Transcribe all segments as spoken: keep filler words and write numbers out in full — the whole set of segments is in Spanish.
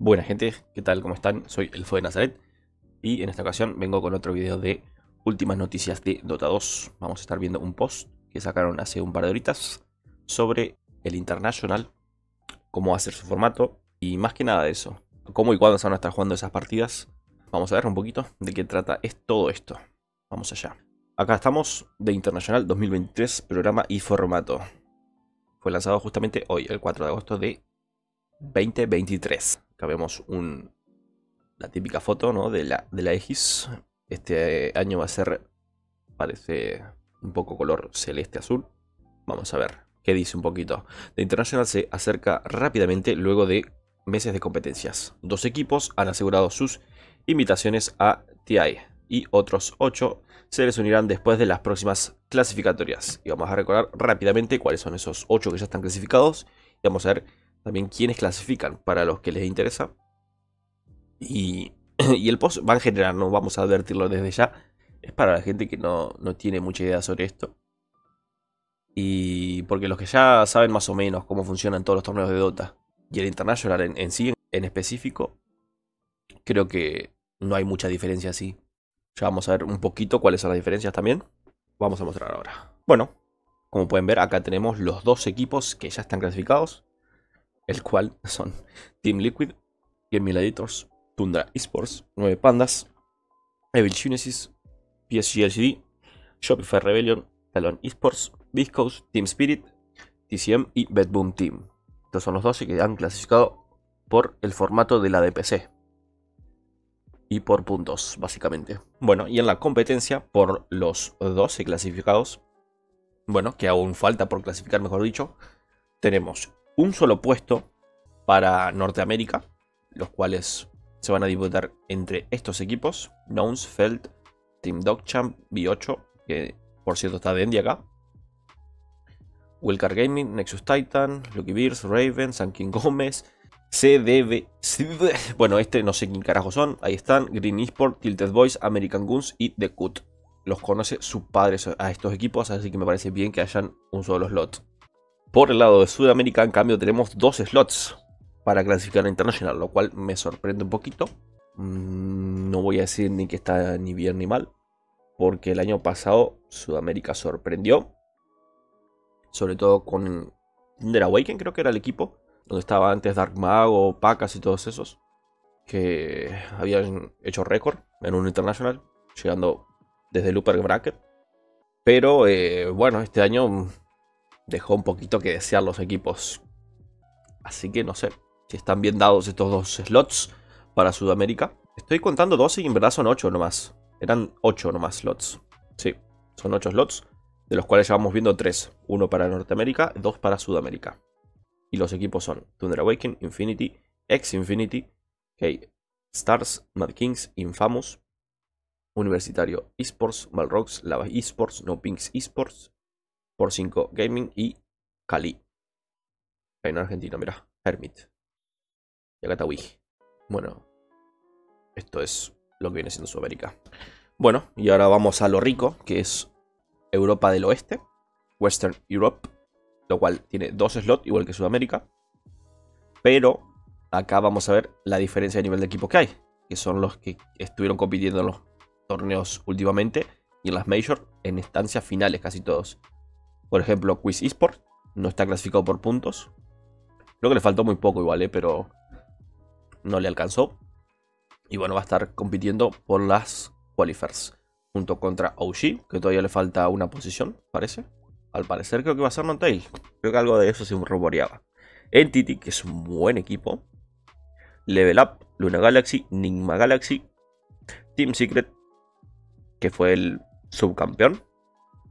Buena gente, ¿qué tal? ¿Cómo están? Soy Elfo de Nazaret y en esta ocasión vengo con otro video de últimas noticias de Dota dos. Vamos a estar viendo un post que sacaron hace un par de horitas sobre el International, cómo va a ser su formato y más que nada de eso, cómo y cuándo se van a estar jugando esas partidas. Vamos a ver un poquito de qué trata es todo esto. Vamos allá. Acá estamos, The International dos mil veintitrés, programa y formato. Fue lanzado justamente hoy, el cuatro de agosto de dos mil veintitrés. Acá vemos un, la típica foto, ¿no? de, la, de la X. Este año va a ser, parece, un poco color celeste-azul. Vamos a ver qué dice un poquito. The International se acerca rápidamente luego de meses de competencias. Dos equipos han asegurado sus invitaciones a T I y otros ocho se les unirán después de las próximas clasificatorias. Y vamos a recordar rápidamente cuáles son esos ocho que ya están clasificados. Y vamos a ver también quiénes clasifican para los que les interesa. Y, y el post va a generar, no vamos a advertirlo desde ya. Es para la gente que no, no tiene mucha idea sobre esto. Y porque los que ya saben más o menos cómo funcionan todos los torneos de Dota y el International en, en sí, en específico, creo que no hay mucha diferencia así. Ya vamos a ver un poquito cuáles son las diferencias también. Vamos a mostrar ahora. Bueno, como pueden ver, acá tenemos los dos equipos que ya están clasificados, el cual son Team Liquid, Gaimin Gladiators, Tundra Esports, nueve pandas, Evil Genesis, P S G L C D, Shopify Rebellion, Talon Esports, Biscos, Team Spirit, T C M y Bedboom Team. Estos son los doce que han clasificado por el formato de la D P C. Y por puntos, básicamente. Bueno, y en la competencia, por los doce clasificados, bueno, que aún falta por clasificar, mejor dicho, tenemos un solo puesto para Norteamérica, los cuales se van a disputar entre estos equipos: Nouns, Felt, Team DogChamp, B ocho, que por cierto está de Endy acá, Wilcar Gaming, Nexus Titan, Lucky Bears, Raven, Sankin Gómez, C D V, C D V, bueno, este no sé quién carajo son, ahí están, Green Esports, Tilted Boys, American Guns y The Cut. Los conoce sus padres a estos equipos, así que me parece bien que hayan un solo slot. Por el lado de Sudamérica, en cambio, tenemos dos slots para clasificar a International, lo cual me sorprende un poquito. No voy a decir ni que está ni bien ni mal, porque el año pasado Sudamérica sorprendió, sobre todo con Thunder Awaken, creo que era el equipo, donde estaba antes Dark Mago, Pacas y todos esos, que habían hecho récord en un International, llegando desde el upper bracket. Pero eh, bueno, este año dejó un poquito que desear los equipos. Así que no sé si están bien dados estos dos slots para Sudamérica. Estoy contando doce y en verdad son ocho nomás. Eran ocho nomás slots. Sí, son ocho slots, de los cuales ya vamos viendo tres. Uno para Norteamérica, dos para Sudamérica. Y los equipos son Thunder Awaken, Infinity, Ex-Infinity, Hey Stars, Mad Kings, Infamous, Universitario Esports, Malrox, Lava Esports, No Pinks Esports, por cinco Gaming y Cali. Hay en Argentina, mirá, Hermit. Y acá está Wii. Bueno, esto es lo que viene siendo Sudamérica. Bueno, y ahora vamos a lo rico, que es Europa del Oeste, Western Europe, lo cual tiene dos slots, igual que Sudamérica. Pero acá vamos a ver la diferencia de nivel de equipos que hay, que son los que estuvieron compitiendo en los torneos últimamente y en las Major, en estancias finales casi todos. Por ejemplo, Quiz Esports no está clasificado por puntos. Creo que le faltó muy poco igual, ¿eh? Pero no le alcanzó. Y bueno, va a estar compitiendo por las qualifiers, junto contra O G, que todavía le falta una posición, parece. Al parecer creo que va a ser Montail. Creo que algo de eso se rumoreaba. Entity, que es un buen equipo. Level Up, Luna Galaxy, Nigma Galaxy, Team Secret, que fue el subcampeón.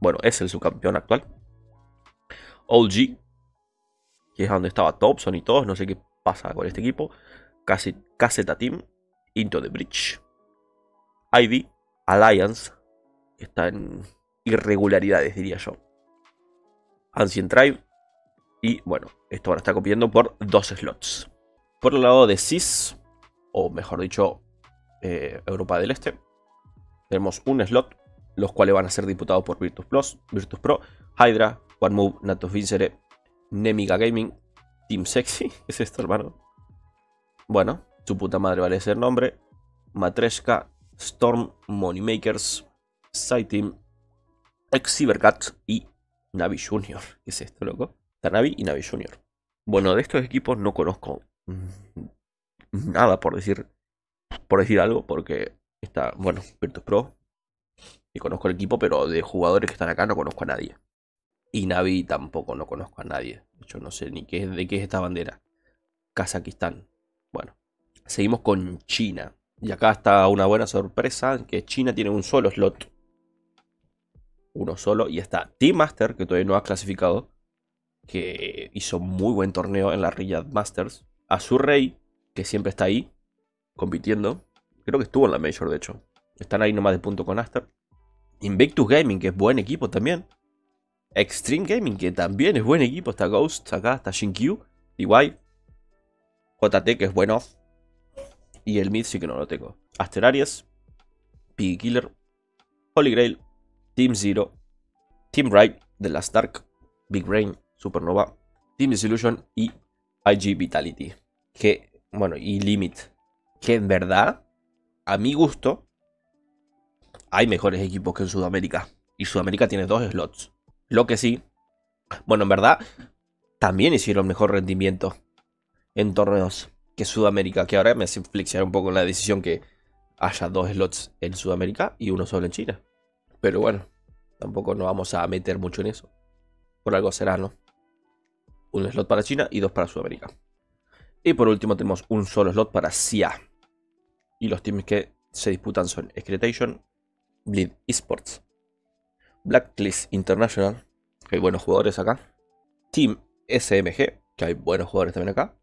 Bueno, es el subcampeón actual. O G, que es donde estaba Thompson y todos, no sé qué pasa con este equipo. Caseta Team, Into the Bridge, I D, Alliance, que está en irregularidades, diría yo, Ancient Tribe, y bueno, esto ahora está compitiendo por dos slots. Por el lado de C I S, o mejor dicho, eh, Europa del Este, tenemos un slot, los cuales van a ser disputados por Virtus.pro, Hydra, OneMove, Natos Vincere, Nemiga Gaming, Team Sexy, ¿qué es esto, hermano? Bueno, su puta madre vale ese nombre, Matreshka, Storm, Moneymakers, SciTeam, Ex-Cybercat y Navi Junior. ¿Qué es esto, loco? Está Navi y Navi Junior. Bueno, de estos equipos no conozco nada, por decir por decir algo, porque está, bueno, Virtus.pro, y conozco el equipo, pero de jugadores que están acá no conozco a nadie. Y Navi tampoco, no conozco a nadie. De hecho, no sé ni qué, de qué es esta bandera. Kazajistán. Bueno, seguimos con China. Y acá está una buena sorpresa, que China tiene un solo slot. Uno solo. Y está Team Master, que todavía no ha clasificado, que hizo muy buen torneo en la Riyadh Masters. Azurrey, que siempre está ahí, compitiendo. Creo que estuvo en la Major, de hecho. Están ahí nomás de punto con Aster. Invictus Gaming, que es buen equipo también. Extreme Gaming, que también es buen equipo. Está Ghost, acá está Shinkyu, D Y, J T, que es bueno. Y el Mid sí que no lo tengo. Aster Aries, Piggy Killer, Holy Grail, Team Zero, Team Bright, The Last Dark, Big Rain, Supernova, Team Disillusion y I G Vitality. Que, bueno, y Limit. Que en verdad, a mi gusto, hay mejores equipos que en Sudamérica. Y Sudamérica tiene dos slots. Lo que sí, bueno, en verdad, también hicieron mejor rendimiento en torneos que Sudamérica. Que ahora me hace flexionar un poco la decisión que haya dos slots en Sudamérica y uno solo en China. Pero bueno, tampoco nos vamos a meter mucho en eso. Por algo será, ¿no? Un slot para China y dos para Sudamérica. Y por último tenemos un solo slot para S I A. Y los teams que se disputan son Excretation, Bleed Esports, Blacklist International, que hay buenos jugadores acá, Team S M G, que hay buenos jugadores también acá,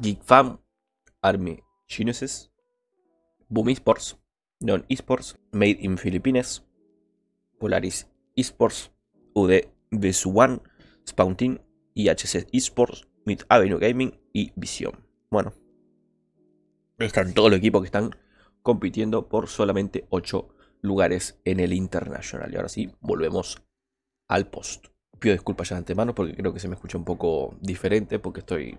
GeekFam, Army Geniuses, Boom Esports, Non Esports, Made in Philippines, Polaris Esports, U D B S uno, Spawn Team, I H C Esports, Mid Avenue Gaming y Vision. Bueno, están todos los equipos que están compitiendo por solamente ocho lugares en el International. Y ahora sí, volvemos al post. Pido disculpas ya de antemano porque creo que se me escucha un poco diferente, porque estoy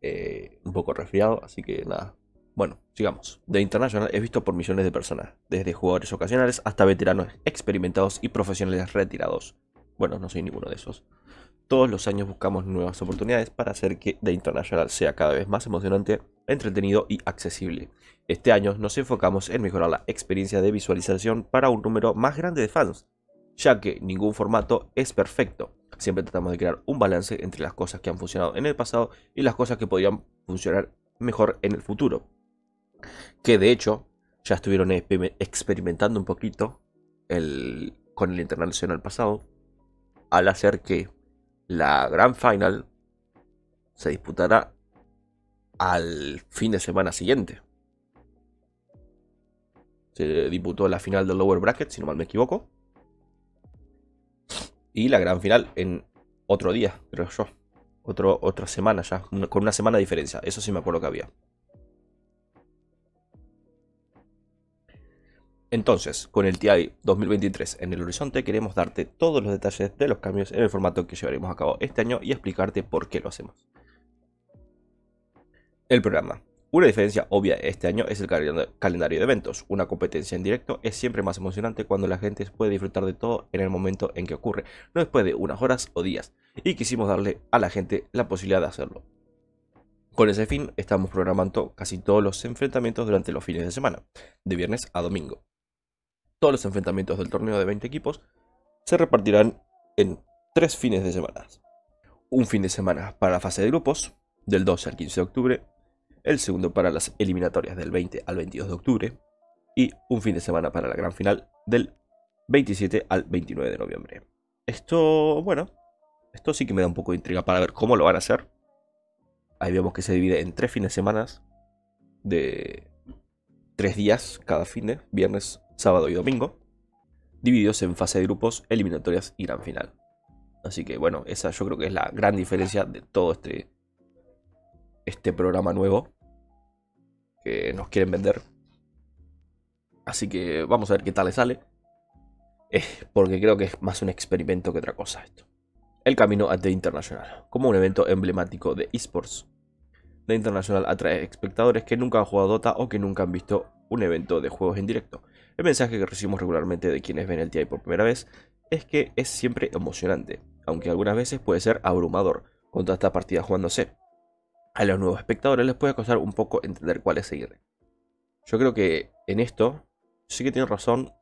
eh, un poco resfriado, así que nada. Bueno, sigamos. The International es visto por millones de personas, desde jugadores ocasionales hasta veteranos experimentados y profesionales retirados. Bueno, no soy ninguno de esos. Todos los años buscamos nuevas oportunidades para hacer que The International sea cada vez más emocionante, entretenido y accesible. Este año nos enfocamos en mejorar la experiencia de visualización para un número más grande de fans, ya que ningún formato es perfecto. Siempre tratamos de crear un balance entre las cosas que han funcionado en el pasado y las cosas que podrían funcionar mejor en el futuro. Que de hecho, ya estuvieron experimentando un poquito el, con el Internacional pasado, al hacer que la Grand Final se disputará al fin de semana siguiente. Se disputó la final del Lower Bracket, si no mal me equivoco, y la Gran Final en otro día, creo yo. Otro, otra semana ya, con una semana de diferencia. Eso sí me acuerdo que había. Entonces, con el T I dos mil veintitrés en el horizonte, queremos darte todos los detalles de los cambios en el formato que llevaremos a cabo este año y explicarte por qué lo hacemos. El programa. Una diferencia obvia este año es el calendario de eventos. Una competencia en directo es siempre más emocionante cuando la gente puede disfrutar de todo en el momento en que ocurre, no después de unas horas o días, y quisimos darle a la gente la posibilidad de hacerlo. Con ese fin, estamos programando casi todos los enfrentamientos durante los fines de semana, de viernes a domingo. Todos los enfrentamientos del torneo de veinte equipos se repartirán en tres fines de semana. Un fin de semana para la fase de grupos, del doce al quince de octubre, el segundo para las eliminatorias del veinte al veintidós de octubre y un fin de semana para la gran final del veintisiete al veintinueve de noviembre. Esto, bueno, esto sí que me da un poco de intriga para ver cómo lo van a hacer. Ahí vemos que se divide en tres fines de semana de tres días cada fin de viernes, sábado y domingo, divididos en fase de grupos, eliminatorias y gran final. Así que bueno, esa yo creo que es la gran diferencia de todo este, este programa nuevo que nos quieren vender. Así que vamos a ver qué tal le sale, eh, porque creo que es más un experimento que otra cosa esto. El camino a The International, como un evento emblemático de esports. The International atrae espectadores que nunca han jugado Dota o que nunca han visto un evento de juegos en directo. El mensaje que recibimos regularmente de quienes ven el T I por primera vez es que es siempre emocionante, aunque algunas veces puede ser abrumador, con toda esta partida jugándose. A los nuevos espectadores les puede costar un poco entender cuál es seguir. Yo creo que en esto sí que tiene razón,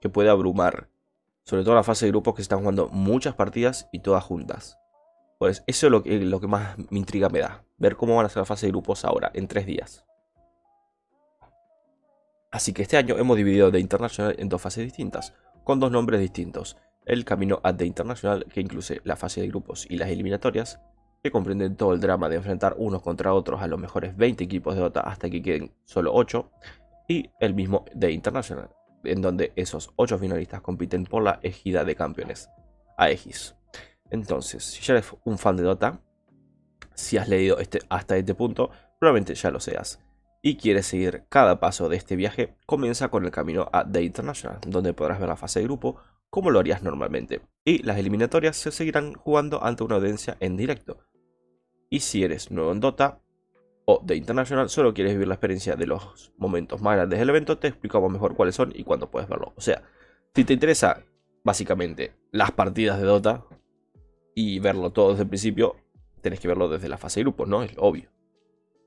que puede abrumar, sobre todo en la fase de grupos que se están jugando muchas partidas y todas juntas. Pues eso es lo que, lo que más me intriga me da, ver cómo van a ser la fase de grupos ahora, en tres días. Así que este año hemos dividido The International en dos fases distintas, con dos nombres distintos. El camino a The International, que incluye la fase de grupos y las eliminatorias, que comprenden todo el drama de enfrentar unos contra otros a los mejores veinte equipos de Dota hasta que queden solo ocho, y el mismo The International, en donde esos ocho finalistas compiten por la égida de campeones, A E G I S. Entonces, si ya eres un fan de Dota, si has leído este, hasta este punto, probablemente ya lo seas, y quieres seguir cada paso de este viaje, comienza con el camino a The International, donde podrás ver la fase de grupo como lo harías normalmente, y las eliminatorias se seguirán jugando ante una audiencia en directo. Y si eres nuevo en Dota o The International, solo quieres vivir la experiencia de los momentos más grandes del evento, te explicamos mejor cuáles son y cuándo puedes verlo. O sea, si te interesa básicamente las partidas de Dota y verlo todo desde el principio, tenés que verlo desde la fase de grupos, ¿no? Es obvio,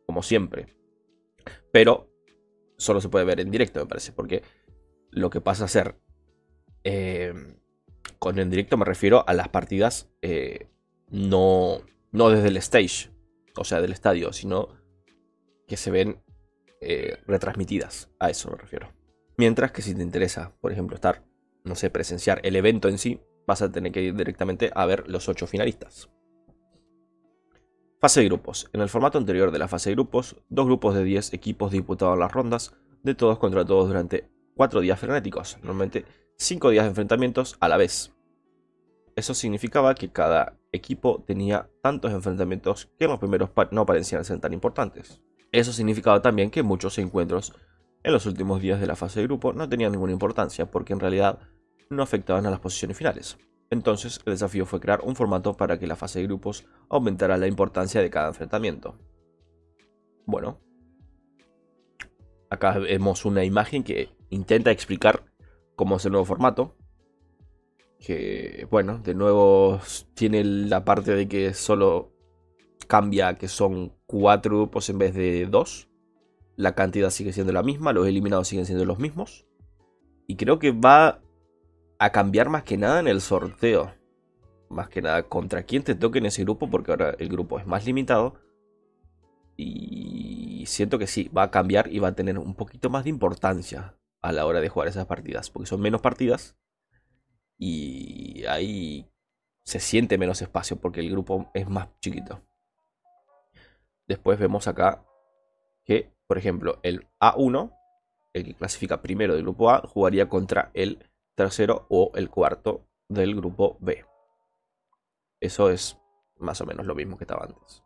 como siempre. Pero solo se puede ver en directo, me parece, porque lo que pasa a ser eh, con en directo me refiero a las partidas eh, no, no desde el stage, o sea, del estadio, sino que se ven eh, retransmitidas, a eso me refiero. Mientras que si te interesa, por ejemplo, estar, no sé, presenciar el evento en sí, vas a tener que ir directamente a ver los ocho finalistas. Fase de grupos. En el formato anterior de la fase de grupos, dos grupos de diez equipos disputaban las rondas de todos contra todos durante cuatro días frenéticos, normalmente cinco días de enfrentamientos a la vez. Eso significaba que cada equipo tenía tantos enfrentamientos que los primeros no parecían ser tan importantes. Eso significaba también que muchos encuentros en los últimos días de la fase de grupo no tenían ninguna importancia, porque en realidad no afectaban a las posiciones finales. Entonces el desafío fue crear un formato para que la fase de grupos aumentara la importancia de cada enfrentamiento. Bueno, acá vemos una imagen que intenta explicar cómo es el nuevo formato, que bueno, de nuevo tiene la parte de que solo cambia que son cuatro grupos en vez de dos. La cantidad sigue siendo la misma, los eliminados siguen siendo los mismos, y creo que va a cambiar más que nada en el sorteo, más que nada contra quién te toque en ese grupo, porque ahora el grupo es más limitado. Y siento que sí, va a cambiar y va a tener un poquito más de importancia a la hora de jugar esas partidas, porque son menos partidas y ahí se siente menos espacio porque el grupo es más chiquito. Después vemos acá que, por ejemplo, el A uno, el que clasifica primero del grupo A, jugaría contra el tercero o el cuarto del grupo B. Eso es más o menos lo mismo que estaba antes,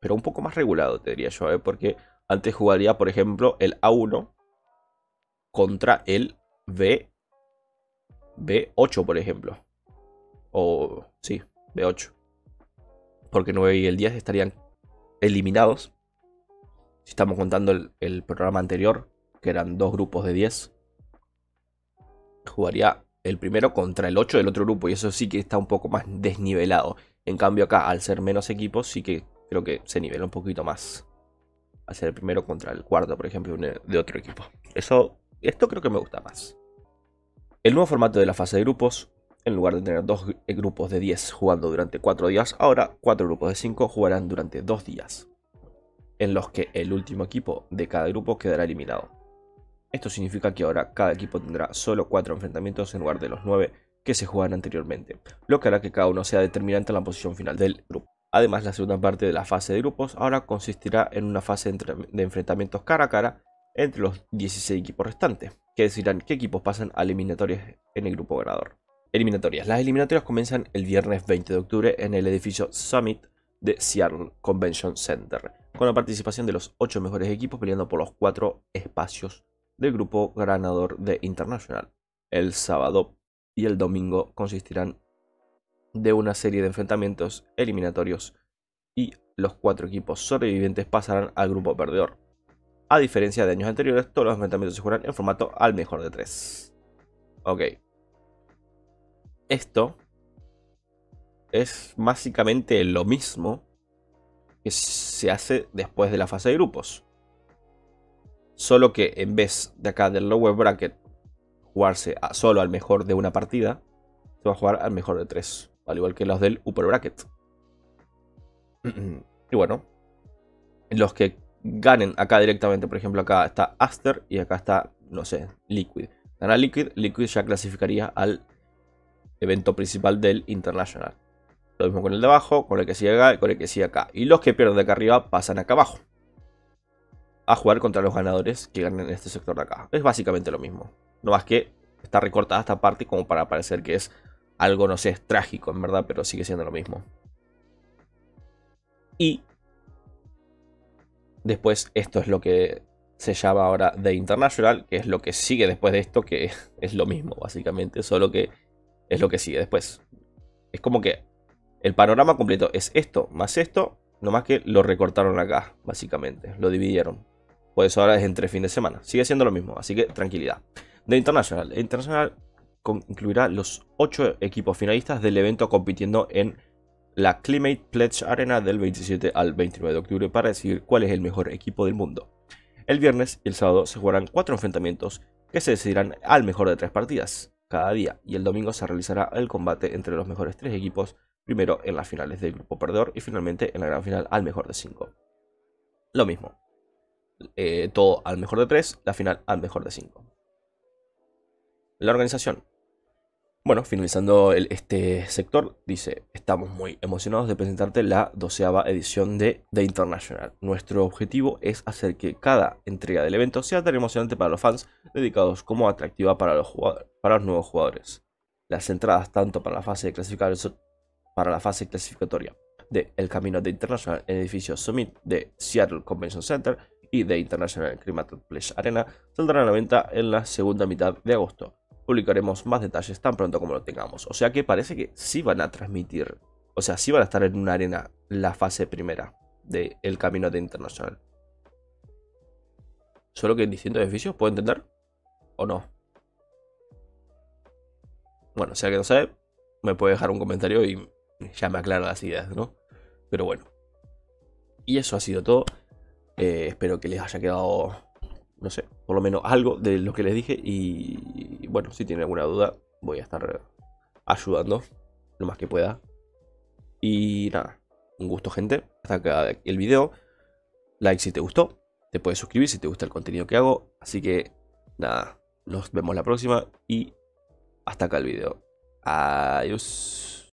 pero un poco más regulado, te diría yo, ¿eh? Porque antes jugaría, por ejemplo, el A uno contra el B ocho, por ejemplo. O sí, B ocho. Porque el nueve y el diez estarían eliminados, si estamos contando el, el programa anterior, que eran dos grupos de diez. Jugaría el primero contra el ocho del otro grupo, y eso sí que está un poco más desnivelado. En cambio acá, al ser menos equipos, sí que creo que se nivela un poquito más, al ser el primero contra el cuarto, por ejemplo, de otro equipo. Eso, esto creo que me gusta más. El nuevo formato de la fase de grupos: en lugar de tener dos grupos de diez jugando durante cuatro días, ahora cuatro grupos de cinco jugarán durante dos días, en los que el último equipo de cada grupo quedará eliminado. Esto significa que ahora cada equipo tendrá solo cuatro enfrentamientos en lugar de los nueve que se jugaban anteriormente, lo que hará que cada uno sea determinante en la posición final del grupo. Además, la segunda parte de la fase de grupos ahora consistirá en una fase de enfrentamientos cara a cara entre los dieciséis equipos restantes, que decidirán qué equipos pasan a eliminatorias en el grupo ganador. Eliminatorias. Las eliminatorias comienzan el viernes veinte de octubre en el edificio Summit de Seattle Convention Center, con la participación de los ocho mejores equipos peleando por los cuatro espacios del grupo ganador de International. El sábado y el domingo consistirán de una serie de enfrentamientos eliminatorios y los cuatro equipos sobrevivientes pasarán al grupo perdedor. A diferencia de años anteriores, todos los enfrentamientos se jugarán en formato al mejor de tres. Ok. Esto es básicamente lo mismo que se hace después de la fase de grupos. Solo que en vez de acá del lower bracket jugarse a solo al mejor de una partida, se va a jugar al mejor de tres, al igual que los del upper bracket. Y bueno, los que ganen acá directamente, por ejemplo acá está Aster y acá está, no sé, Liquid. Gana Liquid, Liquid ya clasificaría al evento principal del International. Lo mismo con el de abajo, con el que sigue acá y con el que sigue acá. Y los que pierden de acá arriba pasan acá abajo a jugar contra los ganadores que ganen este sector de acá. Es básicamente lo mismo. No más que está recortada esta parte como para parecer que es algo, no sé, es trágico en verdad, pero sigue siendo lo mismo. Y después esto es lo que se llama ahora The International, que es lo que sigue después de esto, que es lo mismo básicamente, solo que es lo que sigue después. Es como que el panorama completo es esto más esto, nomás que lo recortaron acá básicamente, lo dividieron. Por eso ahora es entre fin de semana, sigue siendo lo mismo, así que tranquilidad. The International, The International incluirá los ocho equipos finalistas del evento compitiendo en la Climate Pledge Arena del veintisiete al veintinueve de octubre para decidir cuál es el mejor equipo del mundo. El viernes y el sábado se jugarán cuatro enfrentamientos que se decidirán al mejor de tres partidas cada día, y el domingo se realizará el combate entre los mejores tres equipos, primero en las finales del grupo perdedor y finalmente en la gran final al mejor de cinco. Lo mismo, eh, todo al mejor de tres, la final al mejor de cinco. La organización. Bueno, finalizando el, este sector, dice: estamos muy emocionados de presentarte la doceava edición de The International. Nuestro objetivo es hacer que cada entrega del evento sea tan emocionante para los fans, dedicados como atractiva para los, para los nuevos jugadores. Las entradas tanto para la fase de clasificación, para la fase clasificatoria de El Camino de International en el edificio Summit de Seattle Convention Center y de International Climate Pledge Arena saldrán a la venta en la segunda mitad de agosto. Publicaremos más detalles tan pronto como lo tengamos. O sea que parece que sí van a transmitir. O sea, sí van a estar en una arena la fase primera de El Camino de International. Solo que en distintos edificios, ¿puedo entender? ¿O no? Bueno, si alguien no sabe, me puede dejar un comentario y ya me aclaro las ideas, ¿no? Pero bueno. Y eso ha sido todo. Eh, espero que les haya quedado, no sé, por lo menos algo de lo que les dije. Y bueno, si tienen alguna duda, voy a estar ayudando lo más que pueda. Y nada, un gusto, gente. Hasta acá el video. Like si te gustó. Te puedes suscribir si te gusta el contenido que hago. Así que nada, nos vemos la próxima. Y hasta acá el video. Adiós.